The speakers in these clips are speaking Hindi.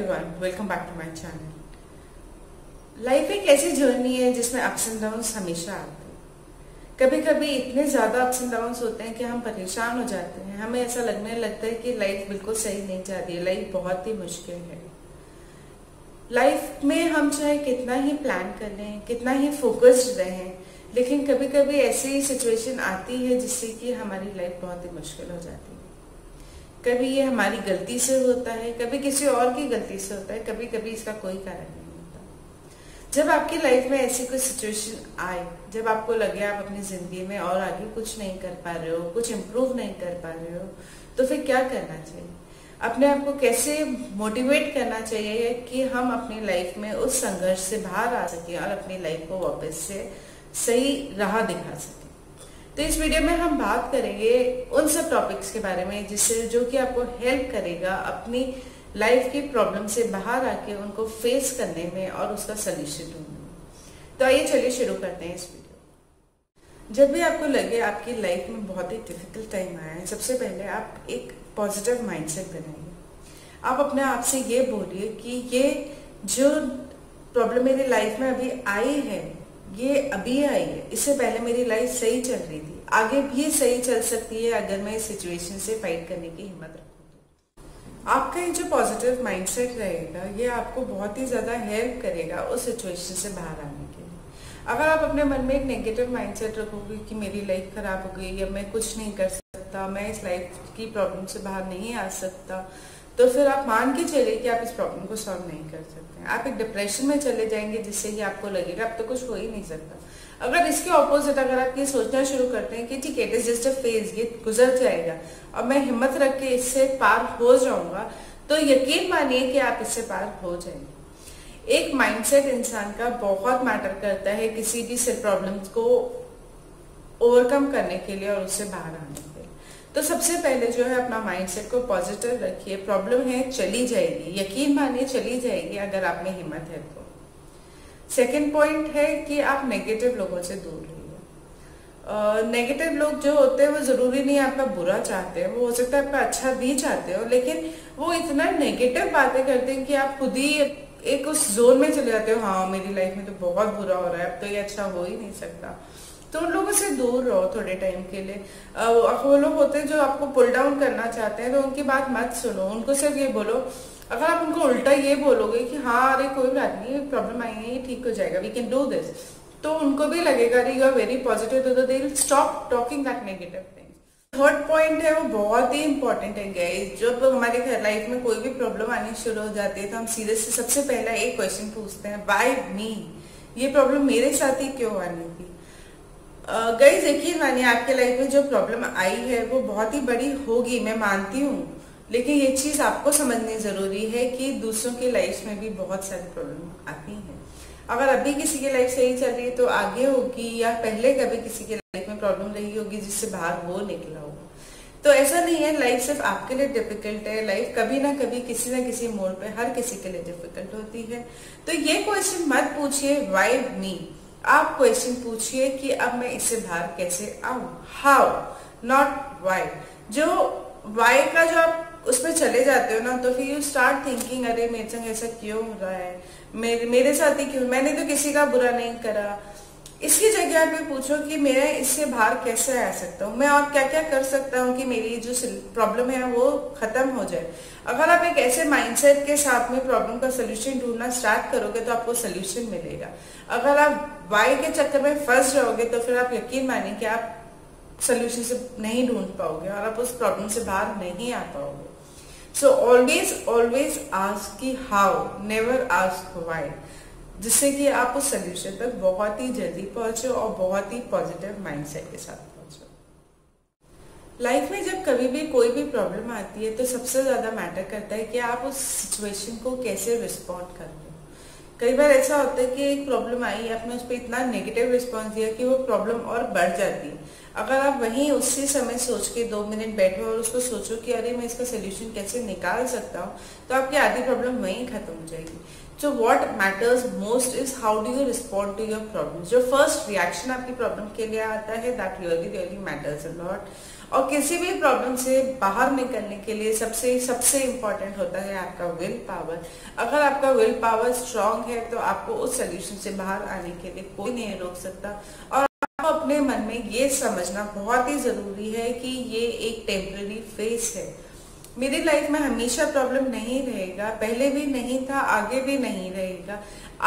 Everyone, welcome back to my channel. Life एक ऐसी जर्नी है जिसमें अप्स एंड डाउन्स हमेशा आते हैं। कभी कभी इतने ज्यादा अप्स एंड डाउन्स होते हैं कि हम परेशान हो जाते हैं। हमें ऐसा लगने लगता है कि लाइफ बिल्कुल सही नहीं जा रही है, लाइफ बहुत ही मुश्किल है। लाइफ में हम चाहे कितना ही प्लान कर लें, कितना ही फोकस्ड रहें, लेकिन कभी कभी ऐसी सिचुएशन आती है जिससे कि हमारी लाइफ बहुत ही मुश्किल हो जाती है। कभी ये हमारी गलती से होता है, कभी किसी और की गलती से होता है, कभी कभी इसका कोई कारण नहीं होता। जब आपकी लाइफ में ऐसी कोई सिचुएशन आए, जब आपको लगे आप अपनी जिंदगी में और आगे कुछ नहीं कर पा रहे हो, कुछ इम्प्रूव नहीं कर पा रहे हो, तो फिर क्या करना चाहिए? अपने आप को कैसे मोटिवेट करना चाहिए कि हम अपनी लाइफ में उस संघर्ष से बाहर आ सकें और अपनी लाइफ को वापस से सही राह दिखा सकें? तो इस वीडियो में हम बात करेंगे उन सब टॉपिक्स के बारे में जिससे जो कि आपको हेल्प करेगा अपनी लाइफ की प्रॉब्लम से बाहर आके उनको फेस करने में और उसका सलूशन ढूंढने में। तो आइए चलिए शुरू करते हैं इस वीडियो। जब भी आपको लगे आपकी लाइफ में बहुत ही डिफिकल्ट टाइम आया है, सबसे पहले आप एक पॉजिटिव माइंडसेट बनाइए। आप अपने आप से ये बोलिए कि ये जो प्रॉब्लम मेरी लाइफ में अभी आई है, ये अभी आई है, इससे पहले मेरी लाइफ सही चल रही थी, आगे भी सही चल सकती है अगर मैं इस सिचुएशन से फाइट करने की हिम्मत रखूँ। आपका ये जो पॉजिटिव माइंडसेट रहेगा, ये आपको बहुत ही ज़्यादा हेल्प करेगा उस सिचुएशन से बाहर आने के लिए। अगर आप अपने मन में एक नेगेटिव माइंडसेट रखोगे कि मेरी लाइफ खराब हो गई या मैं कुछ नहीं कर सकता, मैं इस लाइफ की प्रॉब्लम से बाहर नहीं आ सकता, तो फिर आप मान के चलिए कि आप इस प्रॉब्लम को सॉल्व नहीं कर सकते। आप एक डिप्रेशन में चले जाएंगे जिससे कि आपको लगेगा अब तो कुछ हो ही नहीं सकता। अगर इसके ऑपोजिट अगर आप ये सोचना शुरू करते हैं कि ठीक है, it is just a phase, ये गुजर जाएगा और मैं हिम्मत रख के इससे पार हो जाऊंगा, तो यकीन मानिए कि आप इससे पार हो जाएंगे। एक माइंडसेट इंसान का बहुत मैटर करता है किसी भी प्रॉब्लम को ओवरकम करने के लिए और उससे बाहर आने। तो सबसे पहले जो है अपना माइंडसेट को पॉजिटिव रखिए। प्रॉब्लम है, चली जाएगी, यकीन मानिए चली जाएगी अगर आप में हिम्मत है तो। सेकंड पॉइंट है कि आप नेगेटिव लोगों से दूर रहिए। नेगेटिव लोग जो होते हैं वो जरूरी नहीं आपका बुरा चाहते हैं, वो हो सकता है आपका अच्छा भी चाहते हो, लेकिन वो इतना नेगेटिव बातें करते हैं कि आप खुद ही एक उस जोन में चले जाते हो, हाँ मेरी लाइफ में तो बहुत बुरा हो रहा है, अब तो ये अच्छा हो ही नहीं सकता। तो उन लोगों से दूर रहो थोड़े टाइम के लिए। वो लोग होते हैं जो आपको पुल डाउन करना चाहते हैं, तो उनकी बात मत सुनो। उनको सिर्फ ये बोलो, अगर आप उनको उल्टा ये बोलोगे कि हाँ अरे कोई बात नहीं, प्रॉब्लम आई है, ये ठीक हो जाएगा, वी कैन डू दिस, तो उनको भी लगेगा अरे यू आर वेरी पॉजिटिव, तो they will stop talking that negative thing. Third point है वो बहुत ही इंपॉर्टेंट है गाइस। जब हमारे लाइफ में कोई भी प्रॉब्लम आनी शुरू हो जाती है तो हम सीरियसली सबसे पहला एक क्वेश्चन पूछते हैं, व्हाई मी? ये प्रॉब्लम मेरे साथ ही क्यों आनी थी? गाइस यकीन मानिए आपके लाइफ में जो प्रॉब्लम आई है वो बहुत ही बड़ी होगी, मैं मानती हूँ, लेकिन ये चीज आपको समझनी जरूरी है कि दूसरों की लाइफ में भी बहुत सारी प्रॉब्लम आती हैं। अगर अभी किसी की लाइफ सही चल रही है तो आगे होगी, या पहले कभी किसी की लाइफ में प्रॉब्लम रही होगी जिससे बाहर वो निकला होगा। तो ऐसा नहीं है लाइफ सिर्फ आपके लिए डिफिकल्ट है, लाइफ कभी ना किसी मोड़ पे हर किसी के लिए डिफिकल्ट होती है। तो ये क्वेश्चन मत पूछिए व्हाई मी, आप क्वेश्चन पूछिए कि अब मैं इससे बाहर कैसे आऊं, हाउ, नॉट वाई। जो वाई का जो आप उसमें चले जाते हो ना, तो फिर यू स्टार्ट थिंकिंग अरे मेरे संग ऐसा क्यों हो रहा है, मेरे साथ ही क्यों, मैंने तो किसी का बुरा नहीं करा। इसकी जगह आप ये पूछो कि मैं इससे बाहर कैसे आ सकता हूँ, मैं और क्या क्या कर सकता हूँ कि मेरी जो प्रॉब्लम है वो खत्म हो जाए। अगर आप एक ऐसे माइंडसेट के साथ में प्रॉब्लम का सोल्यूशन ढूंढना स्टार्ट करोगे तो आपको सोल्यूशन मिलेगा। अगर आप वाई के चक्कर में फंस जाओगे तो फिर आप यकीन मानिए कि आप सोल्यूशन से नहीं ढूंढ पाओगे और आप उस प्रॉब्लम से बाहर नहीं आ पाओगे। सो ऑलवेज ऑलवेज आस्क की हाउ, नेवर आस्क वाई, जिससे कि आप उस सोल्यूशन तक बहुत ही जल्दी पहुंचो और बहुत ही पॉजिटिव माइंडसेट के साथ पहुंचो। लाइफ में जब कभी भी कोई भी प्रॉब्लम आती है तो सबसे ज्यादा मैटर करता है कि आप उस सिचुएशन को कैसे रिस्पॉन्ड करते हो। कई बार ऐसा होता है कि एक प्रॉब्लम आई, आपने उस पर इतना नेगेटिव रिस्पॉन्स दिया कि वो प्रॉब्लम और बढ़ जाती है। अगर आप वहीं उसी समय सोच के 2 मिनट बैठो और उसको सोचो कि अरे मैं इसका सोल्यूशन कैसे निकाल सकता हूँ, तो आपकी आधी प्रॉब्लम वहीं खत्म हो जाएगी। So what matters most is how do you respond to your problem. जो फर्स्ट रिएक्शन आपकी प्रॉब्लम के लिए आता है that really really matters a lot. और किसी भी प्रॉब्लम से बाहर निकलने के लिए सबसे इम्पोर्टेंट होता है आपका विल पावर। अगर आपका विल पावर स्ट्रांग है तो आपको उस सोल्यूशन से बाहर आने के लिए कोई नहीं रोक सकता। और आपको अपने मन में ये समझना बहुत ही जरूरी है कि ये एक टेम्पररी फेज है, मेरी लाइफ में हमेशा प्रॉब्लम नहीं रहेगा, पहले भी नहीं था, आगे भी नहीं रहेगा।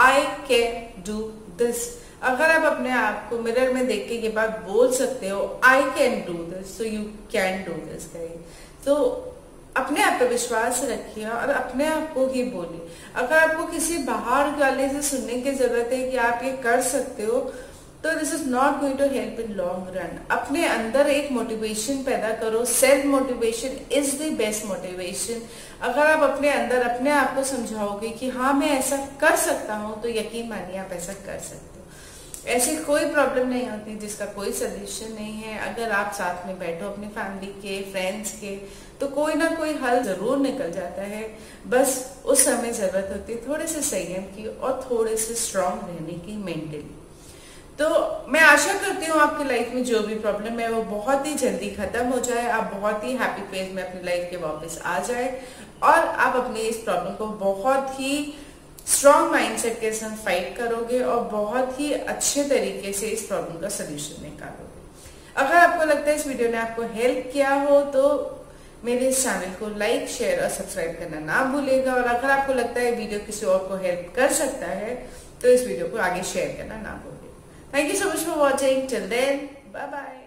I can do this. अगर आप अपने आप को मिरर में देख के ये बात बोल सकते हो, I can do this, so you can do this, तो अपने आप पर विश्वास रखिए और अपने आप को ही बोलिए। अगर आपको किसी बाहर वाले से सुनने की जरूरत है कि आप ये कर सकते हो, तो this is not going to help in long run. अपने अंदर एक मोटिवेशन पैदा करो। Self motivation is the best motivation. अगर आप अपने अंदर अपने आप को समझाओगे कि हाँ मैं ऐसा कर सकता हूँ, तो यकीन मानिए आप ऐसा कर सकते हो। ऐसी कोई प्रॉब्लम नहीं होती जिसका कोई सलूशन नहीं है। अगर आप साथ में बैठो अपनी फैमिली के, फ्रेंड्स के, तो कोई ना कोई हल जरूर निकल जाता है। बस उस समय जरूरत होती है थोड़े से संयम की और थोड़े से स्ट्रांग रहने की मेंटली। तो मैं आशा करती हूँ आपकी लाइफ में जो भी प्रॉब्लम है वो बहुत ही जल्दी खत्म हो जाए, आप बहुत ही हैप्पी फेज में अपनी लाइफ के वापस आ जाए और आप अपनी इस प्रॉब्लम को बहुत ही स्ट्रांग माइंडसेट के साथ फाइट करोगे और बहुत ही अच्छे तरीके से इस प्रॉब्लम का सलूशन निकालोगे। अगर आपको लगता है इस वीडियो ने आपको हेल्प किया हो तो मेरे इस चैनल को लाइक, शेयर और सब्सक्राइब करना ना भूलेगा। और अगर आपको लगता है वीडियो किसी और को हेल्प कर सकता है तो इस वीडियो को आगे शेयर करना ना भूलेगा। Thank you so much for watching. Till then, bye bye.